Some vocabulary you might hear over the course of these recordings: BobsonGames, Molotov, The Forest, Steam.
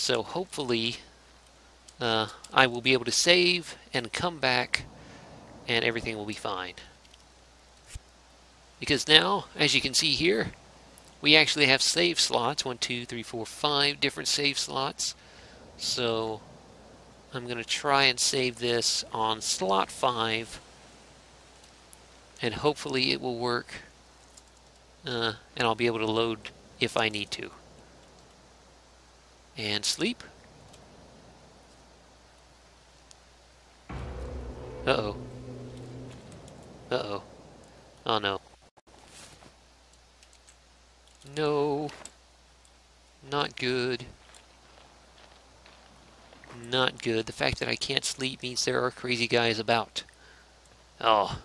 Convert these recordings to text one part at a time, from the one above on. So hopefully I will be able to save and come back and everything will be fine. Because now, as you can see here, we actually have save slots. 5 different save slots. So I'm going to try and save this on slot 5. And hopefully it will work. And I'll be able to load if I need to. And sleep. Uh-oh. Uh-oh. Oh no. No. Not good. Not good. The fact that I can't sleep means there are crazy guys about. Oh.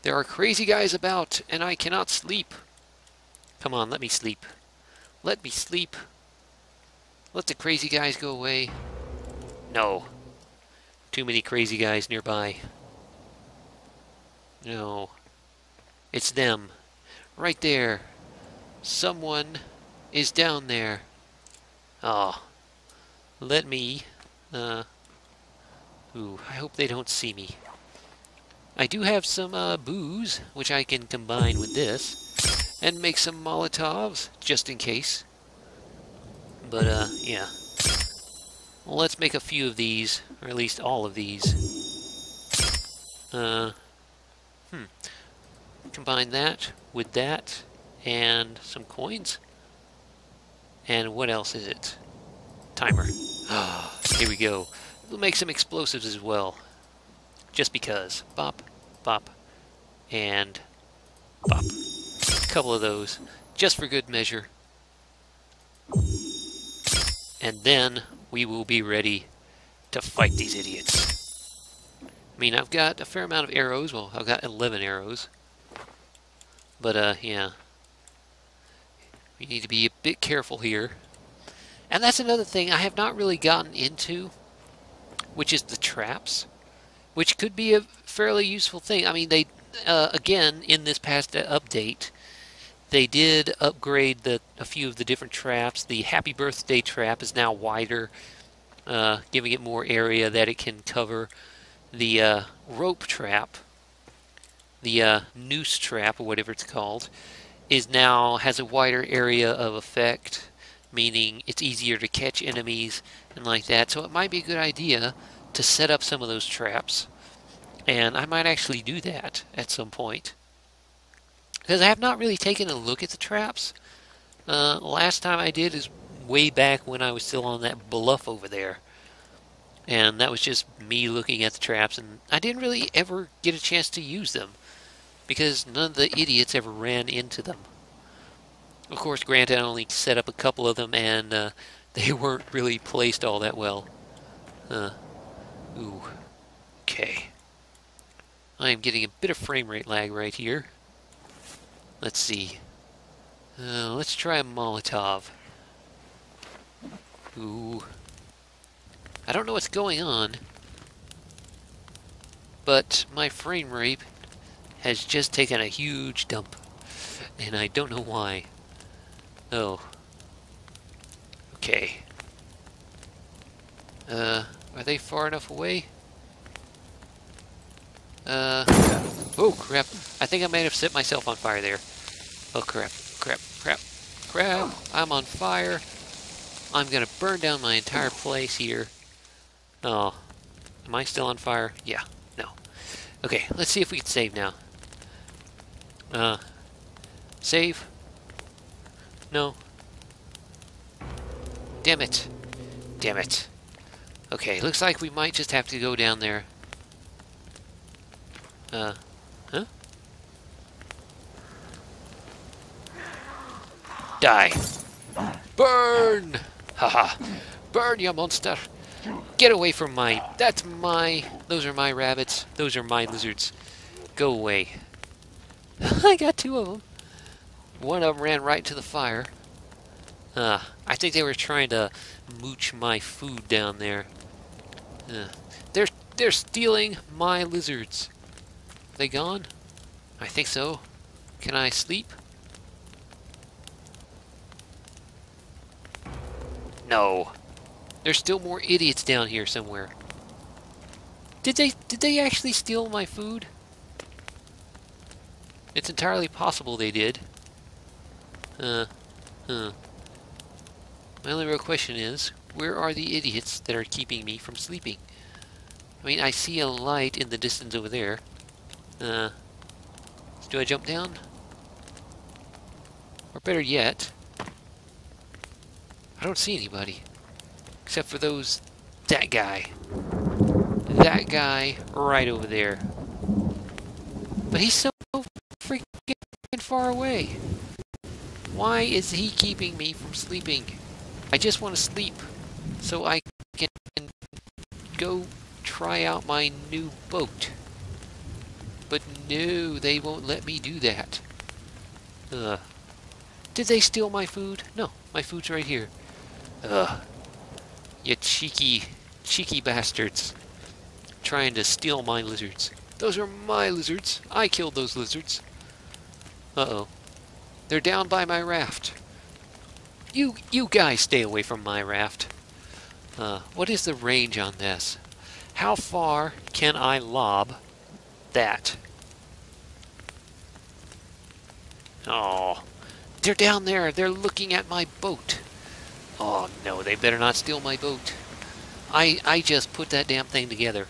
There are crazy guys about, and I cannot sleep. Come on, let me sleep. Let me sleep. Let the crazy guys go away. No. Too many crazy guys nearby. No. It's them. Right there. Someone is down there. Oh. Let me... Ooh, I hope they don't see me. I do have some booze, which I can combine with this. And make some Molotovs, just in case. But, yeah. Well, let's make a few of these, or at least all of these. Combine that with that, and some coins. And what else is it? Timer. Ah, here we go. We'll make some explosives as well. Just because. Bop, bop, and bop. Couple of those, just for good measure. And then we will be ready to fight these idiots. I mean, I've got a fair amount of arrows. Well, I've got 11 arrows. But, yeah. We need to be a bit careful here. And that's another thing I have not really gotten into, which is the traps, which could be a fairly useful thing. I mean, they, again, in this past update, they did upgrade a few of the different traps. The Happy Birthday trap is now wider, giving it more area that it can cover. The rope trap, the noose trap, or whatever it's called, is now has a wider area of effect, meaning it's easier to catch enemies and like that. So it might be a good idea to set up some of those traps, and I might actually do that at some point. Because I have not really taken a look at the traps. Last time I did is way back when I was still on that bluff over there. And that was just me looking at the traps. And I didn't really ever get a chance to use them. Because none of the idiots ever ran into them. Of course, granted, I only set up a couple of them. And they weren't really placed all that well. Ooh. Okay. I am getting a bit of frame rate lag right here. Let's see. Let's try a Molotov. Ooh. I don't know what's going on, but my frame rate has just taken a huge dump, and I don't know why. Oh. Okay. Are they far enough away? Oh, crap. I think I might have set myself on fire there. Oh, crap, crap, crap, crap. I'm on fire. I'm going to burn down my entire place here. Oh, am I still on fire? Yeah, no. Okay, let's see if we can save now. Save? No. Damn it. Damn it. Okay, looks like we might just have to go down there. Huh? Die. Burn! Haha. Burn, you monster. Get away from my... That's my... Those are my rabbits. Those are my lizards. Go away. I got two of them. One of them ran right to the fire. I think they were trying to mooch my food down there. They're stealing my lizards. Are they gone? I think so. Can I sleep? No. There's still more idiots down here somewhere. Did they actually steal my food? It's entirely possible they did. My only real question is, where are the idiots that are keeping me from sleeping? I mean, I see a light in the distance over there. Do I jump down? Or better yet, I don't see anybody. Except for those... that guy. That guy right over there. But he's so freaking far away. Why is he keeping me from sleeping? I just want to sleep so I can go try out my new boat. But no, they won't let me do that. Did they steal my food? No, my food's right here. You cheeky bastards. Trying to steal my lizards. Those are my lizards. I killed those lizards. Uh-oh. They're down by my raft. You guys stay away from my raft. What is the range on this? How far can I lob that? Oh, they're down there. They're looking at my boat. Oh no, they better not steal my boat. I just put that damn thing together.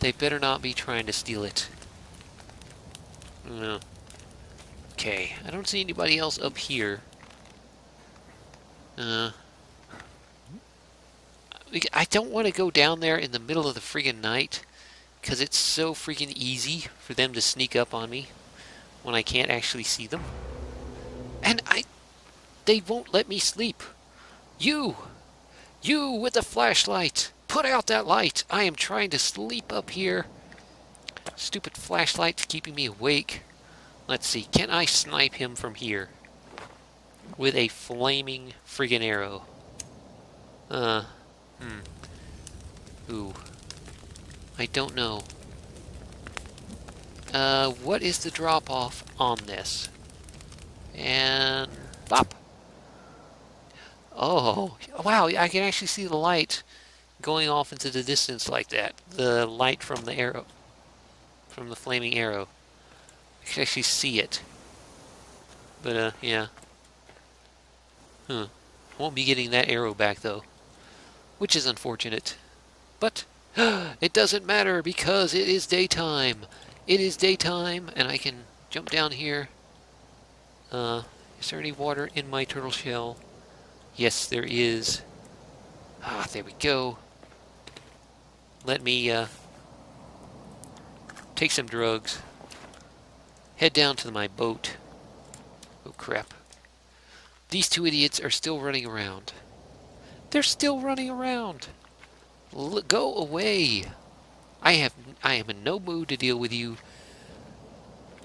They better not be trying to steal it. No. Okay, I don't see anybody else up here. I don't want to go down there in the middle of the friggin' night, because it's so freaking easy for them to sneak up on me when I can't actually see them. And they won't let me sleep. You with the flashlight, put out that light. I am trying to sleep up here. Stupid flashlight's keeping me awake. Let's see, can I snipe him from here? With a flaming friggin' arrow. Ooh. I don't know. What is the drop-off on this? And... bop! Oh, wow, I can actually see the light going off into the distance like that. The light from the arrow. From the flaming arrow. I can actually see it. But, yeah. Won't be getting that arrow back, though. Which is unfortunate. But, it doesn't matter because it is daytime. It is daytime, and I can jump down here. Is there any water in my turtle shell? Yes, there is. Ah, there we go. Let me, take some drugs. Head down to my boat. Oh, crap. These two idiots are still running around. They're still running around. Go away. I am in no mood to deal with you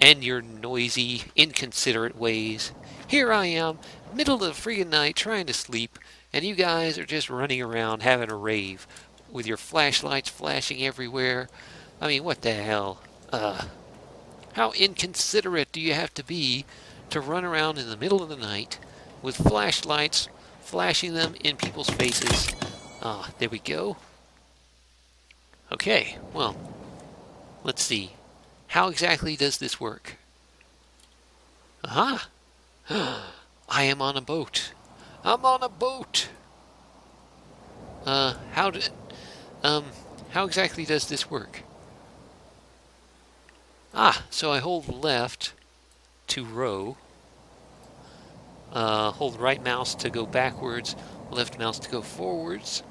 and your noisy, inconsiderate ways. Here I am, middle of the friggin' night, trying to sleep, and you guys are just running around having a rave with your flashlights flashing everywhere. I mean, what the hell? How inconsiderate do you have to be to run around in the middle of the night with flashlights flashing them in people's faces? Ah, there we go. Okay, well, let's see. How exactly does this work? Aha! I am on a boat. I'm on a boat! How exactly does this work? Ah, so I hold left to row, hold right mouse to go backwards, left mouse to go forwards,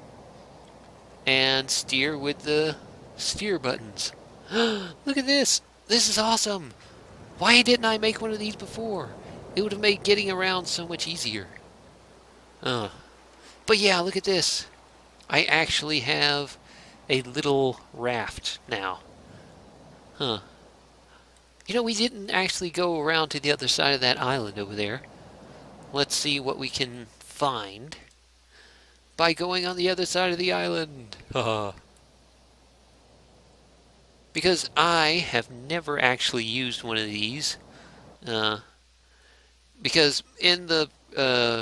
and steer with the steer buttons. Look at this! This is awesome! Why didn't I make one of these before? It would have made getting around so much easier. But yeah, look at this! I actually have a little raft now. You know, we didn't actually go around to the other side of that island over there. Let's see what we can find by going on the other side of the island. Because I have never actually used one of these. Because in the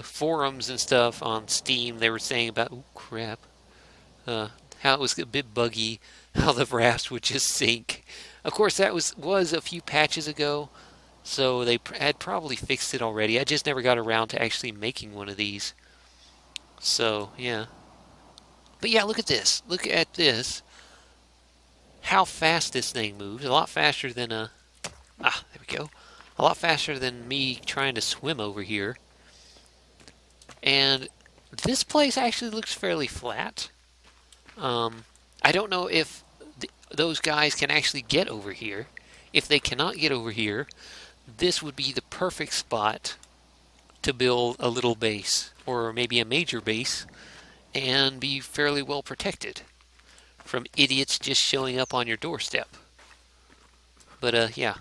forums and stuff on Steam, they were saying about, oh crap, how it was a bit buggy, how the rafts would just sink. Of course, that was a few patches ago, so they had probably fixed it already. I just never got around to actually making one of these. So, yeah. But yeah, look at this. Look at this. How fast this thing moves. A lot faster than a... Ah, there we go. A lot faster than me trying to swim over here. And this place actually looks fairly flat. I don't know if those guys can actually get over here. If they cannot get over here, this would be the perfect spot to build a little base, or maybe a major base, and be fairly well protected from idiots just showing up on your doorstep. But yeah,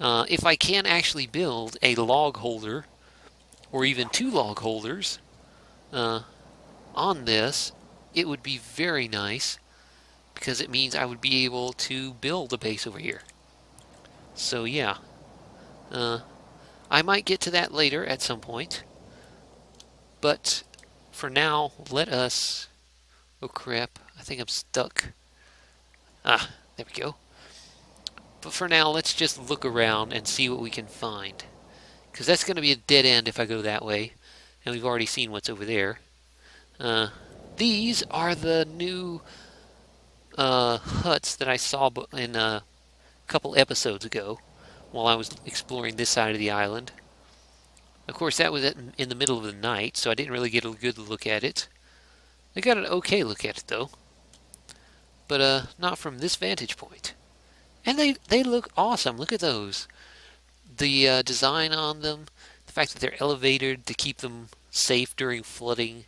if I can actually build a log holder, or even two log holders on this, it would be very nice, because it means I would be able to build a base over here. So yeah, I might get to that later at some point, but for now, let us... Oh crap, I think I'm stuck. Ah, there we go. But for now, let's just look around and see what we can find, because that's going to be a dead end if I go that way, and we've already seen what's over there. These are the new huts that I saw in a couple episodes ago, while I was exploring this side of the island. Of course, that was in the middle of the night, so I didn't really get a good look at it. I got an okay look at it, though. But not from this vantage point. And they look awesome. Look at those. The design on them, the fact that they're elevated to keep them safe during flooding.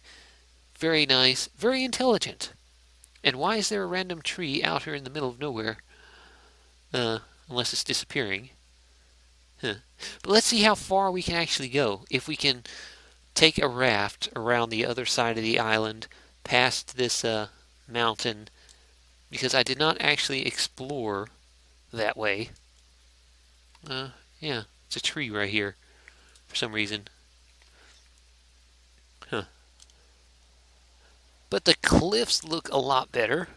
Very nice. Very intelligent. And why is there a random tree out here in the middle of nowhere? Unless it's disappearing. Huh. But let's see how far we can actually go. If we can take a raft around the other side of the island, past this mountain, because I did not actually explore that way. Yeah, it's a tree right here for some reason. Huh. But the cliffs look a lot better.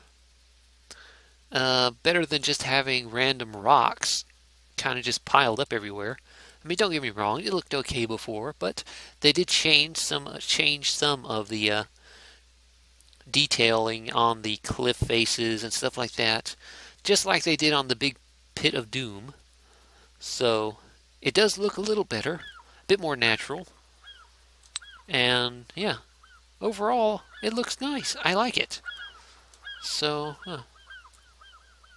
Better than just having random rocks kind of just piled up everywhere. I mean, don't get me wrong, it looked okay before, but they did change some of the detailing on the cliff faces and stuff like that, just like they did on the big pit of doom. So it does look a little better, a bit more natural, and yeah, overall it looks nice. I like it. So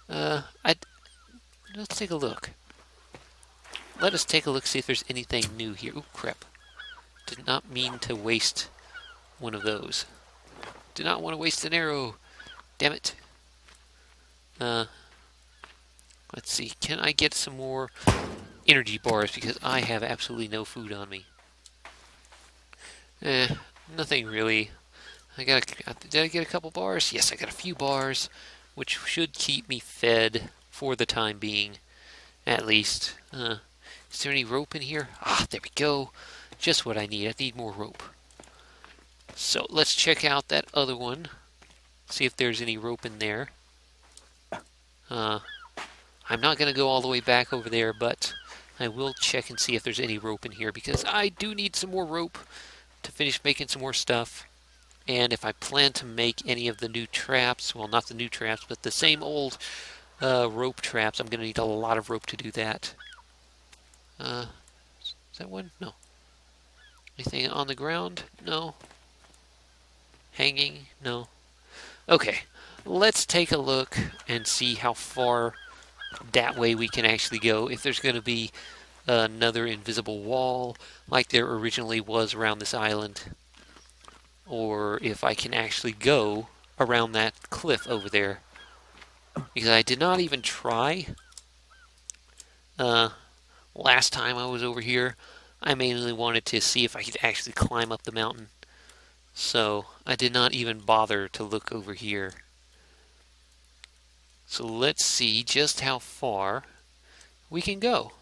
let's take a look. Let us take a look, see if there's anything new here. Ooh, crap. Did not mean to waste one of those. Did not want to waste an arrow. Damn it. Let's see. Can I get some more energy bars? Because I have absolutely no food on me. Nothing really. Did I get a couple bars? Yes, I got a few bars, which should keep me fed for the time being, at least. Is there any rope in here? Ah, there we go. Just what I need. I need more rope. So let's check out that other one. See if there's any rope in there. I'm not going to go all the way back over there, but I will check and see if there's any rope in here, because I do need some more rope to finish making some more stuff. And if I plan to make any of the new traps, well, not the new traps, but the same old rope traps, I'm going to need a lot of rope to do that. Is that one? No. Anything on the ground? No. Hanging? No. Okay, let's take a look and see how far that way we can actually go, if there's going to be another invisible wall like there originally was around this island, or if I can actually go around that cliff over there, because I did not even try. Last time I was over here, I mainly wanted to see if I could actually climb up the mountain. So I did not even bother to look over here. So let's see just how far we can go.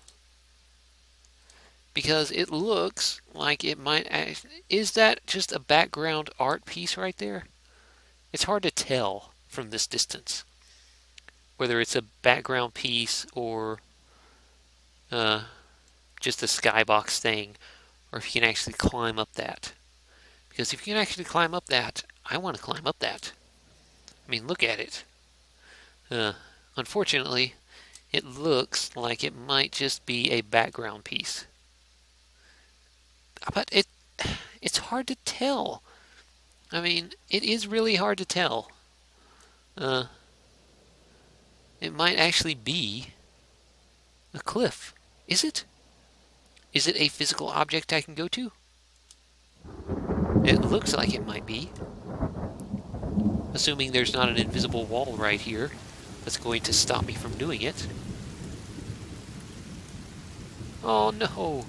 because it looks like it might... Is that just a background art piece right there? It's hard to tell from this distance whether it's a background piece or just a skybox thing, or if you can actually climb up that. Because if you can actually climb up that, I want to climb up that. I mean, look at it. Unfortunately, it looks like it might just be a background piece. But it's hard to tell. I mean, it is really hard to tell. It might actually be a cliff. Is it? Is it a physical object I can go to? It looks like it might be. Assuming there's not an invisible wall right here that's going to stop me from doing it. Oh no!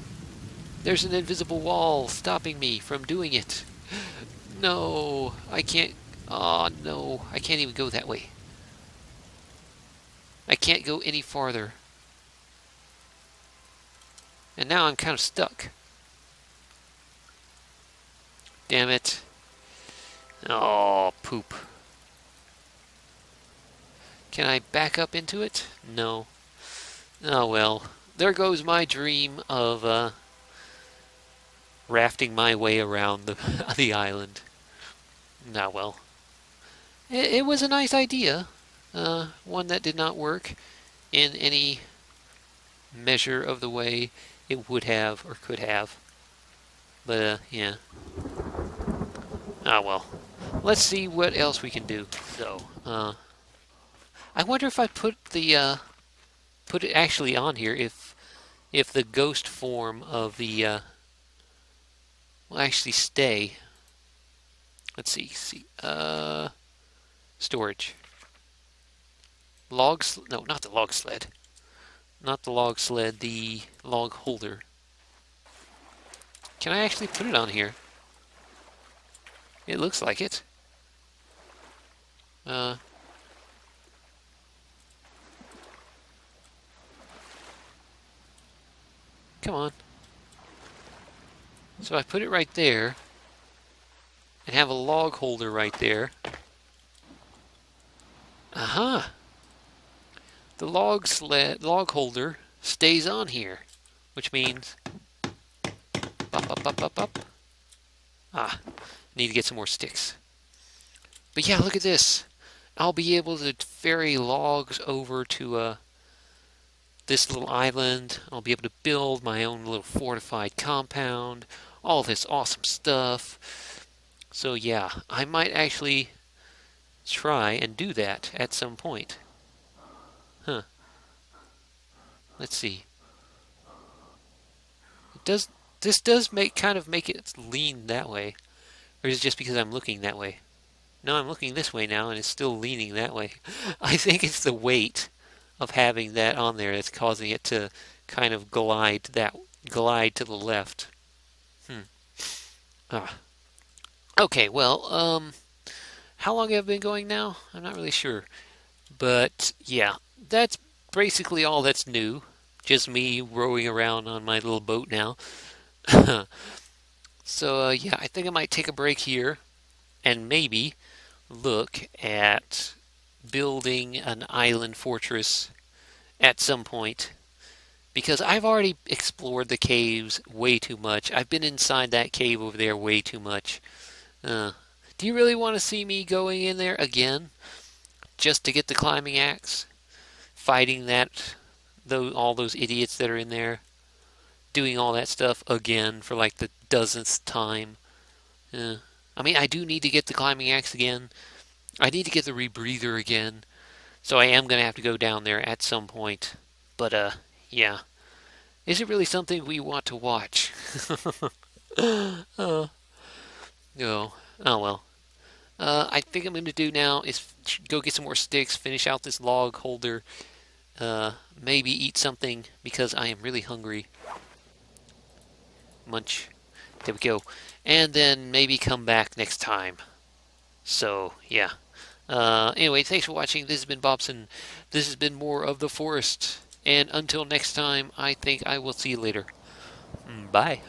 There's an invisible wall stopping me from doing it. No, I can't... Oh no, I can't even go that way. I can't go any farther. And now I'm kind of stuck. Damn it. Oh, poop. Can I back up into it? No. Oh well. There goes my dream of rafting my way around the island. Ah well. It was a nice idea. One that did not work in any measure of the way it would have or could have. But yeah. Ah well. Let's see what else we can do. So, I wonder if I put the put it actually on here if the ghost form of the will actually stay. Let's see. Storage. Logs, no, not the log sled. Not the log sled, the log holder. Can I actually put it on here? It looks like it. Come on. So I put it right there and have a log holder right there. Aha! Uh-huh. The log holder stays on here, which means up. Ah, need to get some more sticks. But yeah, look at this. I'll be able to ferry logs over to this little island. I'll be able to build my own little fortified compound. All this awesome stuff. So yeah, I might actually try and do that at some point. Huh. Let's see. It does. This does kind of make it lean that way. Or is it just because I'm looking that way? No, I'm looking this way now and it's still leaning that way. I think it's the weight of having that on there that's causing it to kind of glide to the left. Okay, well, how long have I been going now? I'm not really sure. But yeah, that's basically all that's new. Just me rowing around on my little boat now. So yeah, I think I might take a break here and maybe look at building an island fortress at some point, because I've already explored the caves way too much. I've been inside that cave over there way too much. Do you really want to see me going in there again just to get the climbing axe, fighting all those idiots that are in there, doing all that stuff again for like the dozenth time? I mean, I do need to get the climbing axe again. I need to get the rebreather again. So I am going to have to go down there at some point. But, yeah. Is it really something we want to watch? No. Oh, well. I think I'm going to do now is go get some more sticks, finish out this log holder, maybe eat something because I am really hungry. Munch. There we go. And then maybe come back next time. So, yeah. Anyway, thanks for watching. This has been Bobson. This has been more of The Forest. And until next time, I think I will see you later. Bye.